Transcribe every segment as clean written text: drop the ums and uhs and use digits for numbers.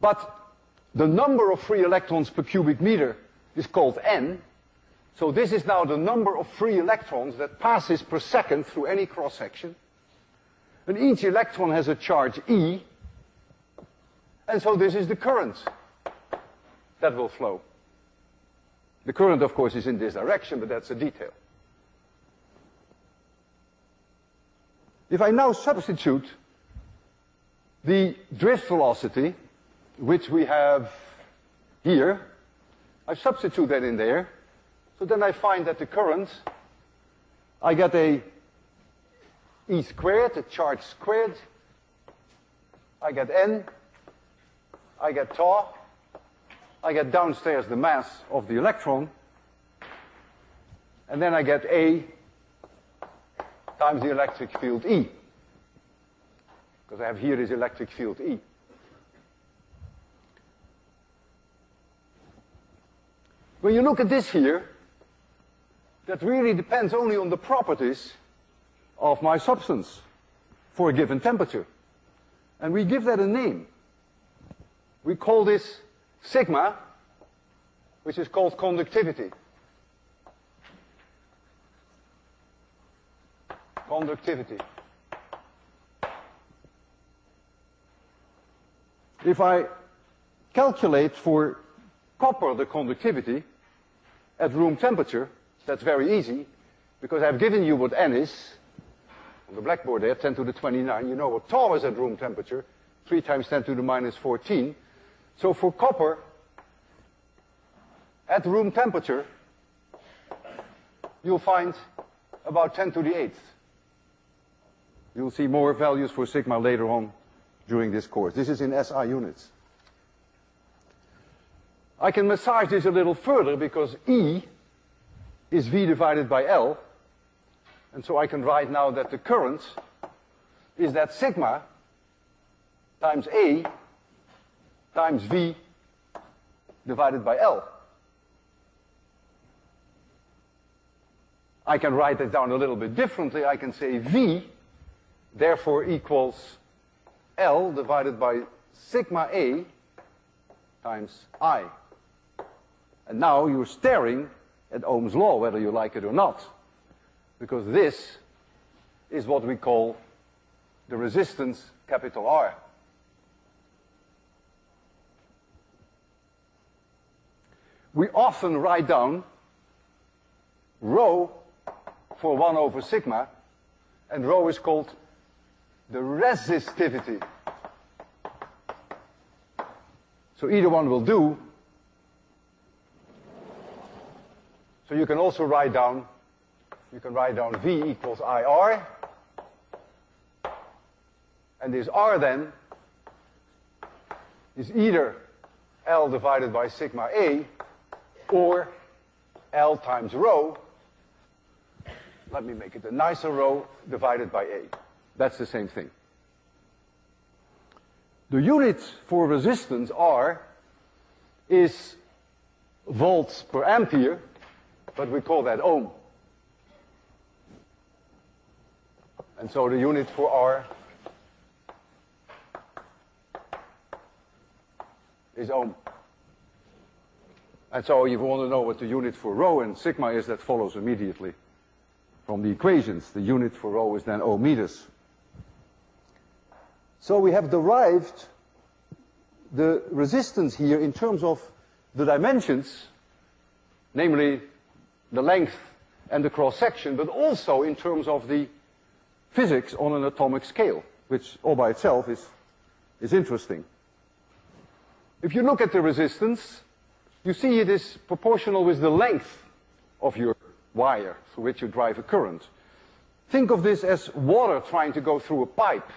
But the number of free electrons per cubic meter is called n. So this is now the number of free electrons that passes per second through any cross-section. And each electron has a charge E. And so this is the current that will flow. The current, of course, is in this direction, but that's a detail. If I now substitute the drift velocity, which we have here, I substitute that in there, so then I find that the current, I get a E squared, a charge squared, I get N, I get tau, I get downstairs the mass of the electron, and then I get A times the electric field E, because I have here this electric field E. When you look at this here, that really depends only on the properties of my substance for a given temperature. And we give that a name. We call this sigma, which is called conductivity. Conductivity. If I calculate for copper the conductivity at room temperature, that's very easy, because I've given you what N is, on the blackboard there, 10 to the 29, you know what tau is at room temperature, 3 times 10 to the minus 14. So for copper, at room temperature, you'll find about 10 to the 8th. You'll see more values for sigma later on during this course. This is in SI units. I can massage this a little further because E is V divided by L. And so I can write now that the current is that sigma times A times V divided by L. I can write it down a little bit differently. I can say V therefore equals L divided by sigma A times I. And now you're staring at Ohm's law, whether you like it or not, because this is what we call the resistance, capital R. We often write down rho for 1 over sigma, and rho is called the resistivity. So either one will do. So you can also write down, V equals IR. And this R then is either L divided by sigma A or L times rho. Let me make it a nicer rho divided by A. That's the same thing. The units for resistance, R, is volts per ampere, but we call that ohm. And so the unit for R is ohm. And so if you want to know what the unit for rho and sigma is, that follows immediately from the equations. The unit for rho is then ohmmeters. So we have derived the resistance here in terms of the dimensions, namely the length and the cross-section, but also in terms of the physics on an atomic scale, which all by itself is interesting. If you look at the resistance, you see it is proportional with the length of your wire through which you drive a current. Think of this as water trying to go through a pipe.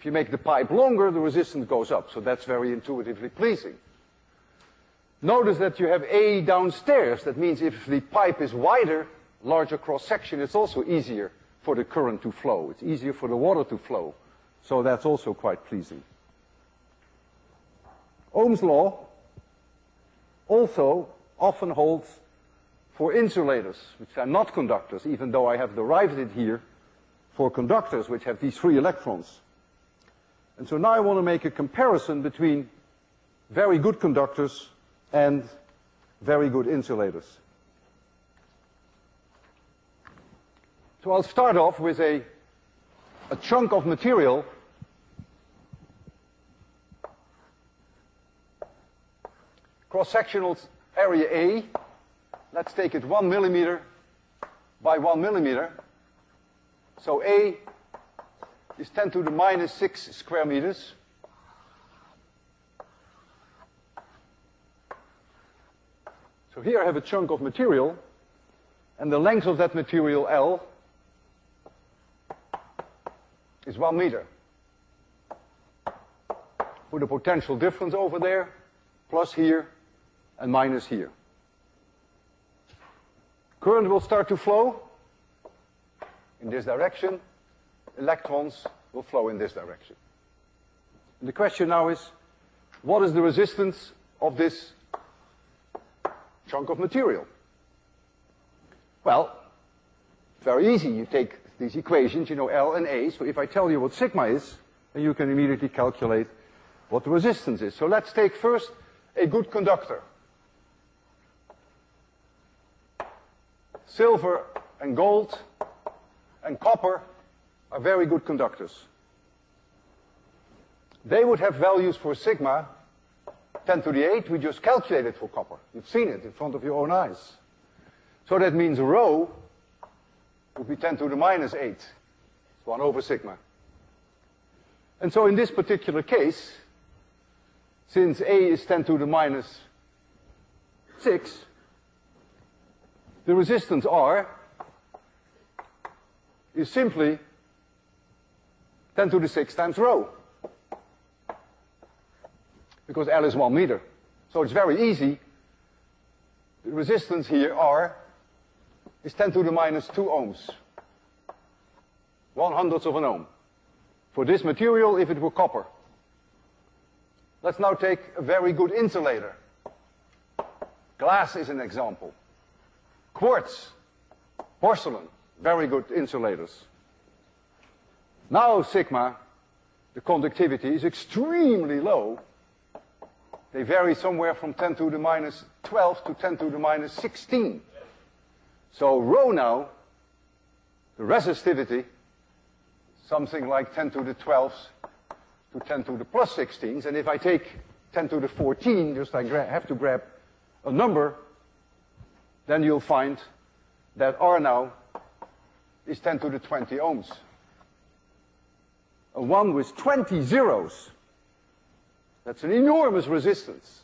If you make the pipe longer, the resistance goes up, so that's very intuitively pleasing. Notice that you have A downstairs. That means if the pipe is wider, larger cross-section, it's also easier for the current to flow. It's easier for the water to flow, so that's also quite pleasing. Ohm's law also often holds for insulators, which are not conductors, even though I have derived it here for conductors, which have these free electrons. And so now I want to make a comparison between very good conductors and very good insulators. So I'll start off with a chunk of material cross-sectional area A. Let's take it 1 millimeter by 1 millimeter. So A is 10⁻⁻⁶ square meters. So here I have a chunk of material, and the length of that material, L, is 1 meter. Put a potential difference over there, plus here and minus here. Current will start to flow in this direction. Electrons will flow in this direction. And the question now is, what is the resistance of this chunk of material? Well, very easy. You take these equations, you know L and A, so if I tell you what sigma is, then you can immediately calculate what the resistance is. So let's take first a good conductor. Silver and gold and copper are very good conductors. They would have values for sigma 10⁸. We just calculated for copper. You've seen it in front of your own eyes. So that means rho would be 10⁻⁸. It's 1/sigma. And so in this particular case, since A is 10⁻⁶, the resistance R is simply 10⁶ times rho, because L is 1 meter. So it's very easy. The resistance here, R, is 10⁻⁵ ohms, 0.01 ohm. For this material, if it were copper. Let's now take a very good insulator. Glass is an example. Quartz, porcelain, very good insulators. Now sigma, the conductivity, is extremely low. They vary somewhere from 10⁻¹² to 10⁻¹៦. So rho now, the resistivity, something like 10⁻¹² to 10⁻+16. And if I take 10⁻⁴, just I have to grab a number, then you'll find that R now is 10⁻⁵ ohms. A one with 20 zeros. That's an enormous resistance.